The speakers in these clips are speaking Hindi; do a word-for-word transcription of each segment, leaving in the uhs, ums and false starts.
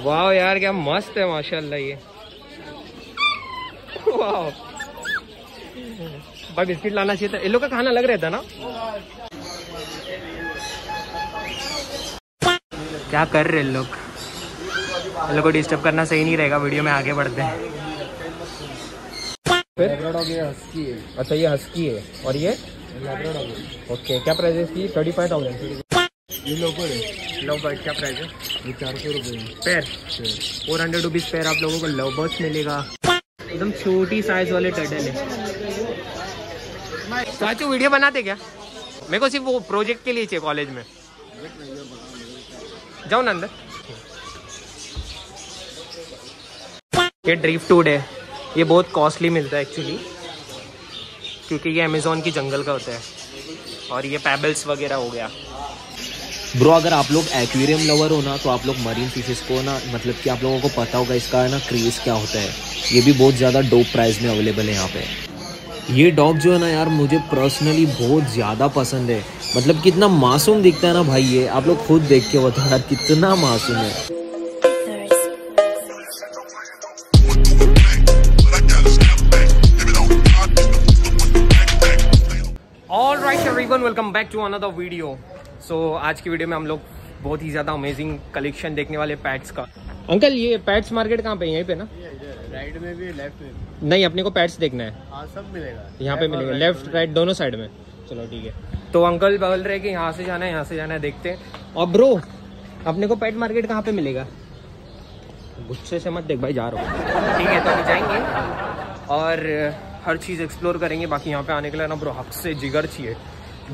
वाह यार क्या मस्त है माशाल्लाह ये। वाह भाई बिस्किट लाना चाहिए था, इन लोग का खाना लग रहा था ना। क्या कर रहे इन लोग, इन लोग को डिस्टर्ब करना सही नहीं रहेगा, वीडियो में आगे बढ़ते हैं। लैब्राडोर ये हस्की है। अच्छा ये हस्की है और ये लैब्राडोर। ओके क्या प्राइस है इसकी? Thirty five thousand. ये लोकल है। लोकल क्या प्राइस है? ये चार सौ रुपये पैर, फोर हंड्रेड रुपीज़ पैर। आप लोगों को लवबर्ड्स मिलेगा, एकदम छोटी साइज वाले टर्टल है। चाचू वीडियो बनाते क्या? मेरे को सिर्फ वो प्रोजेक्ट के लिए चाहिए कॉलेज में। जाओ ना अंदर। ये ड्रीफ टूड है, ये बहुत कॉस्टली मिलता है एक्चुअली, क्योंकि ये अमेज़ोन की जंगल का होता है। और ये पेबल्स वगैरह हो गया। ब्रो अगर आप लोग एक्वेरियम लवर हो ना, तो आप लोग मरीन फिशेस को ना, मतलब कि आप लोगों को पता होगा इसका ना क्रेज क्या होता है। ये भी बहुत ज़्यादा डोप प्राइस में अवेलेबल है यहाँ पे। ये डॉग जो है ना यार, मुझे पर्सनली बहुत ज़्यादा पसंद है। मतलब कितना मासूम दिखता है ना भाई ये, आप लोग खुद देख के बताओ यार कितना मासूम है। Welcome back to another video. So आज की वीडियो में हम लोग बहुत ही ज़्यादा अमेजिंग कलेक्शन देखने वाले पैट्स का। अंकल ये पैट्स मार्केट कहाँ पे? यहीं पे ना, राइट में भी लेफ्ट में। नहीं अपने को पैट्स देखना है। हाँ सब मिलेगा यहाँ पे, मिलेगा लेफ्ट राइट दोनों साइड में। चलो ठीक है। तो अंकल बगल रहे कि यहाँ से जाना है यहाँ से जाना है, देखते हैं। और ब्रो अपने को पैट मार्केट कहाँ पे मिलेगा? गुस्से से मत देख भाई, जा रहा हूँ। ठीक है तो हम जाएंगे और हर चीज़ एक्सप्लोर करेंगे। बाकी यहाँ पे आने के लिए ना ब्रो हक से जिगर चाहिए,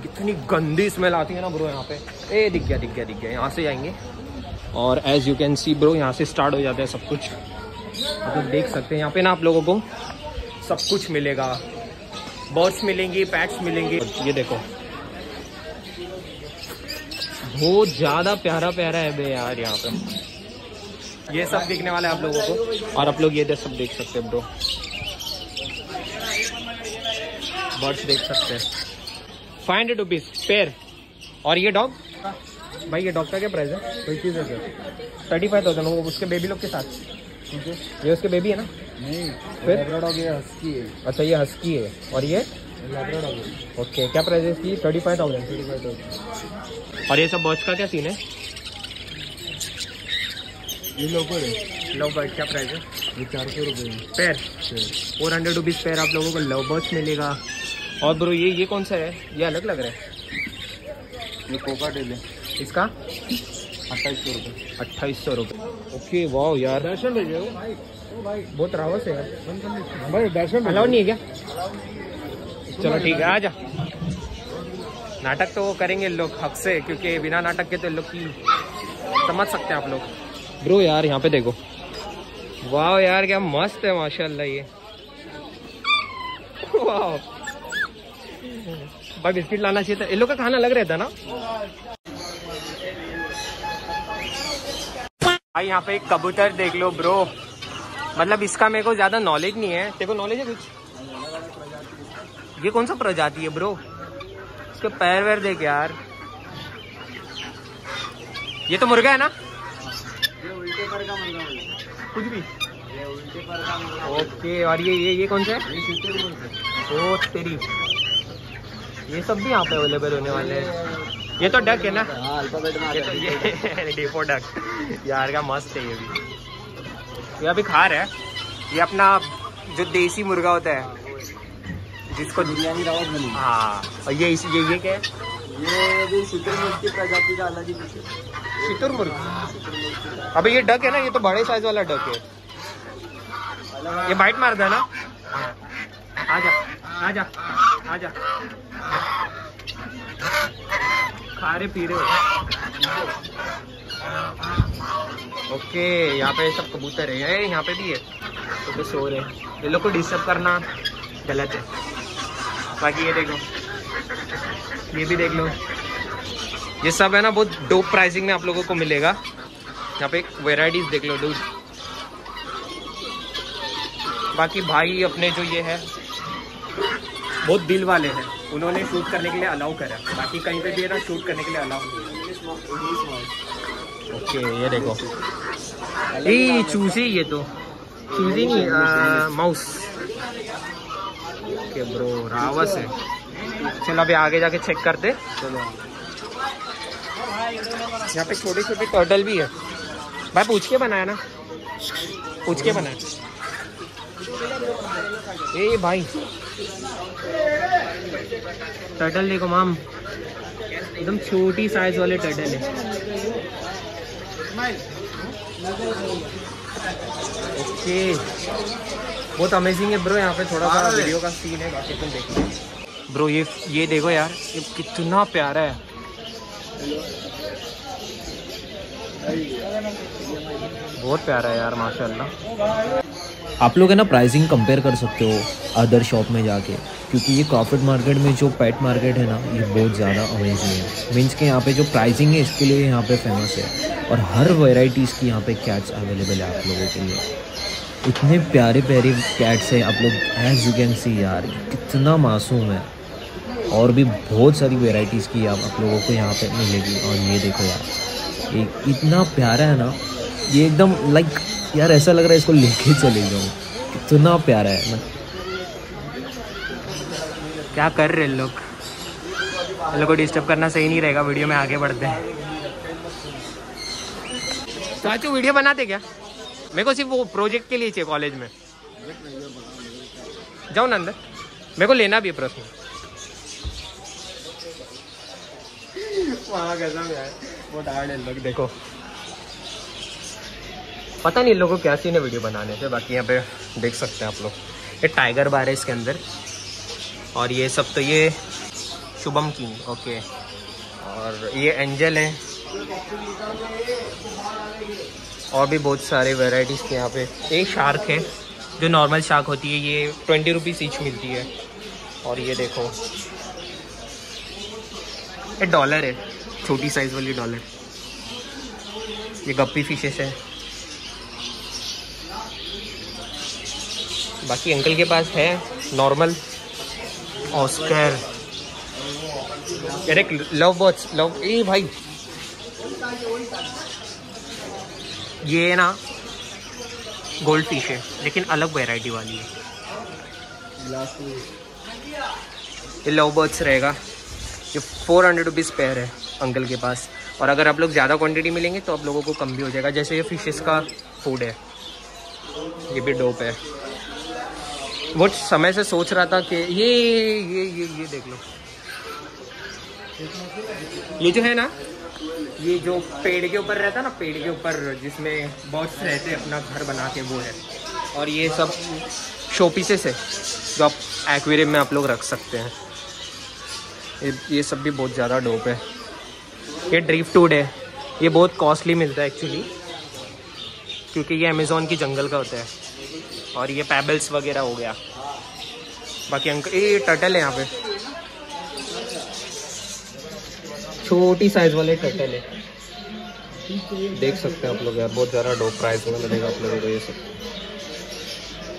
कितनी गंदी स्मेल आती है ना ब्रो यहाँ पे। ए दिख गया दिख गया दिख गया, यहाँ से जाएंगे। और as you can see bro यहाँ से स्टार्ट हो जाता है सब कुछ, आप लोग देख सकते हैं। यहाँ पे ना आप लोगों को सब कुछ मिलेगा, बर्ड्स मिलेंगी, पैट्स मिलेंगे। ये देखो बहुत ज़्यादा प्यारा प्यारा है बे यार। यहाँ पे ये सब दिखने वाला है आप लोगों को, और आप लोग ये सब देख सकते हैं ब्रो, बर्ड्स देख सकते हैं। Five hundred rupees pair. और ये डॉग भाई, ये डॉग का क्या प्राइस है? कोई चीज़ है थर्टी फाइव थाउजेंड, वो उसके बेबी लोग के साथ। ठीक है ये उसके बेबी है ना? नहीं लैब्राडोर ये हस्की है। अच्छा ये हस्की है और ये लैब्राडोर। ओके क्या प्राइस है इसकी? Thirty five thousand thirty five thousand और ये सब बर्ड्स का क्या सीन है? ये लोकल है। लव बर्ड क्या प्राइस है? ये चार सौ रुपये pair, four hundred rupees pair. आप लोगों को लव बर्ड्स मिलेगा। और ब्रो ये ये कौन सा है? ये अलग लग रहा है, ये कोका डेल है। इसका अट्ठाईस सौ रुपये अट्ठाईस सौ रुपये ओके वाह यार। दर्शन भेजे बहुत रावत है यार भाई, दर्शन अलाउ नहीं है क्या? चलो ठीक है आ जा। नाटक तो करेंगे लोग हक से, क्योंकि बिना नाटक के तो लोग की समझ सकते हैं आप लोग। ब्रो यार यहाँ पे देखो, वाह यार क्या मस्त है माशाल्लाह ये। वाह भाई बिस्किट लाना चाहिए था, इन लोग का खाना लग रहा था ना। भाई यहाँ पे एक कबूतर देख लो ब्रो, मतलब इसका मेरे को ज्यादा नॉलेज नहीं है। तेरे को नॉलेज है कुछ? ये कौन सा प्रजाति है ब्रो? इसके पैर वैर देख यार। ये तो मुर्गा है ना? ये उल्टे पर का मुर्गा है। कुछ भी ये उल्टे पर का मुर्गा। ओके और ये ये ये कौन सा है? ओ तेरी, ये सब भी यहाँ पे अवेलेबल होने वाले हैं। ये तो डक है ना? ये तो ये डेफो डक यार का मस्त है। ये भी ये अभी खा रहा है, ये अपना जो देसी मुर्गा होता है जिसको बिरयानी रावत मिली। हाँ और ये इस ये ये क्या है? ये भी शुतुरमुर्ग की प्रजाति का अलग ही कुछ है। शुतुरमुर्ग अभी ये डक है ना, ये तो बड़े साइज वाला डक है। ये बाइट मारता है ना। आजा आजा आजा, खा रहे पी रहे हो। ओके यहाँ पे सब कबूतर है, यहाँ पे भी है तो, तो सो रहे। ये लोग को डिस्टर्ब करना गलत है। बाकी ये देख लो, ये भी देख लो, ये सब है ना बहुत डोप प्राइसिंग में आप लोगों को मिलेगा। यहाँ पे वेराइटीज देख लो डू। बाकी भाई अपने जो ये है बहुत दिल वाले हैं, उन्होंने शूट करने के लिए अलाउ करा, बाकी कहीं पे भी है ना शूट करने के लिए अलाउ। ओके ये देखो ये चूजे, ये तो चूजे नहीं माउस। ओके ब्रो, रावस है। चलो अभी आगे जाके चेक करते। चलो यहाँ पे छोटे छोटे टर्टल भी है भाई, पूछ के बनाया ना, पूछ के बनाया। ए भाई टर्टल देखो माम, एकदम छोटी साइज वाले टर्टल है। ओके बहुत अमेजिंग है ब्रो। यहाँ पे थोड़ा सा वीडियो का सीन है, बाकी तुम देखो ब्रो। ये ये देखो यार, ये कितना प्यारा है। बहुत प्यारा है यार माशाल्लाह। आप लोग है ना प्राइसिंग कंपेयर कर सकते हो अदर शॉप में जाके, क्योंकि ये क्रॉफर्ड मार्केट में जो पेट मार्केट है ना, ये बहुत ज़्यादा अमेजिंग है। मीन्स के यहाँ पे जो प्राइसिंग है इसके लिए यहाँ पे फेमस है, और हर वेराइटीज़ की यहाँ पे कैट्स अवेलेबल है आप लोगों के लिए। इतने प्यारे प्यारे कैट्स हैं आप लोग, एज यू कैन सी यार कितना मासूम है। और भी बहुत सारी वेराइटीज़ की आप, आप लोगों को यहाँ पे मिलेगी। और ये देखो यार, ये इतना प्यारा है ना, ये एकदम लाइक यार ऐसा लग रहा है इसको लेके चले जाऊँ, कितना प्यारा है ना। क्या कर रहे लोग, लोगों को डिस्टर्ब करना सही नहीं रहेगा, वीडियो में आगे बढ़ते हैं। चाचू वीडियो बनाते क्या? मेरे को सिर्फ वो प्रोजेक्ट के लिए चाहिए कॉलेज में। जाओ ना अंदर, मेरे को लेना भी है प्रश्न। वहाँ गजब यार, वो डार्ड है लोग देखो। पता नहीं लोगों को क्या सीन है वीडियो बनाने से। बाकी यहाँ पे देख सकते हैं आप लोग, ये टाइगर बार है इसके अंदर। और ये सब तो ये शुभम की, ओके। और ये एंजल है, और भी बहुत सारे वेराइटीज़ के यहाँ पे। एक शार्क है जो नॉर्मल शार्क होती है, ये ट्वेंटी रुपीज़ ईच मिलती है। और ये देखो ये डॉलर है, छोटी साइज़ वाली डॉलर। ये गप्पी फिशेस है। बाकी अंकल के पास है नॉर्मल ऑस्कर। अरे लव बर्ड्स, लव ए भाई, ये ना गोल्ड फिश है, लेकिन अलग वैरायटी वाली है। ये लव बर्ड्स रहेगा, ये फोर हंड्रेड रुपीज़ पेयर है अंकल के पास। और अगर आप लोग ज़्यादा क्वांटिटी मिलेंगे तो आप लोगों को कम भी हो जाएगा। जैसे ये फिशेस का फूड है, ये भी डोप है। वो समय से सोच रहा था कि ये ये ये ये देख लो, ये जो है ना, ये जो पेड़ के ऊपर रहता है ना, पेड़ के ऊपर जिसमें बॉट्स रहते हैं अपना घर बना के, वो है। और ये सब शो पीसेस है जो आप एक्वेरियम में आप लोग रख सकते हैं। ये ये सब भी बहुत ज़्यादा डोप है। ये ड्रीफ्टवुड है, ये बहुत कॉस्टली मिलता है एक्चुअली, क्योंकि ये अमेज़ोन की जंगल का होता है। और ये पेबल्स वगैरह हो गया। बाकी अंकल ये टर्टल है यहाँ पे, छोटी साइज वाले टर्टल है, देख सकते हैं आप लोग यार। बहुत ज़्यादा डोप प्राइस में मिलेगा आप लोगों को ये सब।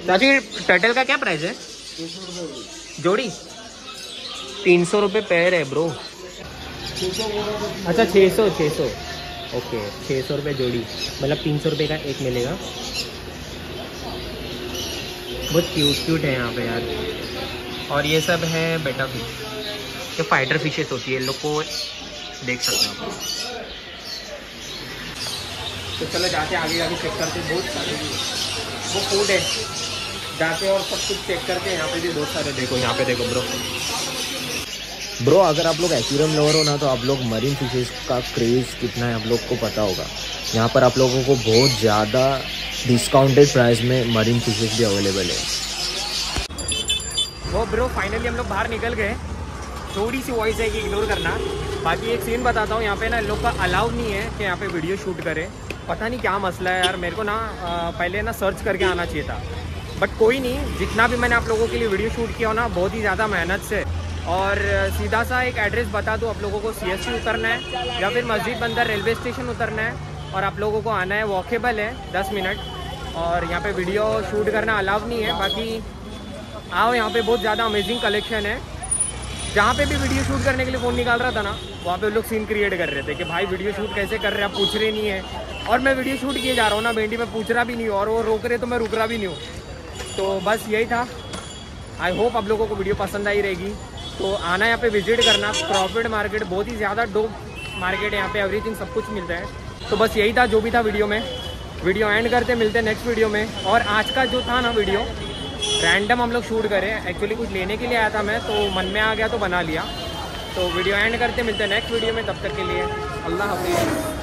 चाची टर्टल का क्या प्राइस है? जोड़ी तीन सौ रुपये पैर है ब्रो। अच्छा छः सौ छः सौ ओके, छः सौ रुपये जोड़ी, मतलब तीन सौ रुपये का एक मिलेगा। बहुत क्यूट क्यूट है यहाँ पे यार। और ये सब है बेटा फिश, ये फाइटर फिशेस होती है, लोग को देख सकते हैं आप। तो चलो जाके आगे जाके चेक करते हैं। बहुत सारे वो फूड है, जाके और सब कुछ चेक करते हैं। यहाँ पे भी बहुत सारे देखो, यहाँ पे देखो ब्रो ब्रो अगर आप लोग एक्वेरियम लवर हो ना, तो आप लोग मरीन फिशेस का क्रेज़ कितना है आप लोग को पता होगा। यहाँ पर आप लोगों को बहुत ज़्यादा डिस्काउंटेड प्राइस में मरीन फिशेस भी अवेलेबल है। वो ब्रो फाइनली हम लोग बाहर निकल गए। थोड़ी सी वॉइस है कि इग्नोर करना। बाकी एक सीन बताता हूँ, यहाँ पे ना लोग का अलाउ नहीं है कि यहाँ पे वीडियो शूट करें। पता नहीं क्या मसला है यार, मेरे को ना पहले ना सर्च करके आना चाहिए था, बट कोई नहीं। जितना भी मैंने आप लोगों के लिए वीडियो शूट किया हो ना, बहुत ही ज़्यादा मेहनत से। और सीधा सा एक एड्रेस बता दूँ आप लोगों को, सी एस टी उतरना है या फिर मस्जिद बंदर रेलवे स्टेशन उतरना है, और आप लोगों को आना है। वॉकेबल है दस मिनट, और यहाँ पर वीडियो शूट करना अलाउ नहीं है। बाकी आओ, यहाँ पर बहुत ज़्यादा अमेजिंग कलेक्शन है। जहाँ पे भी वीडियो शूट करने के लिए फ़ोन निकाल रहा था ना, वहाँ पे लोग सीन क्रिएट कर रहे थे कि भाई वीडियो शूट कैसे कर रहे हैं, आप पूछ रहे नहीं है। और मैं वीडियो शूट किए जा रहा हूँ ना भेंडी, मैं पूछ रहा भी नहीं हूँ और वो रोक रहे तो मैं रुक रहा भी नहीं हूँ। तो बस यही था। आई होप आप लोगों को वीडियो पसंद आई रहेगी। तो आना यहाँ पे विजिट करना, क्रॉफर्ड मार्केट बहुत ही ज़्यादा डोप मार्केट है, यहाँ पे एवरीथिंग सब कुछ मिलता है। तो बस यही था जो भी था वीडियो में। वीडियो एंड करते, मिलते हैं नेक्स्ट वीडियो में। और आज का जो था ना वीडियो रैंडम हम लोग शूट करें, एक्चुअली कुछ लेने के लिए आया था मैं, तो मन में आ गया तो बना लिया। तो वीडियो एंड करते, मिलते हैं नेक्स्ट वीडियो में। तब तक के लिए अल्लाह हाफिज़।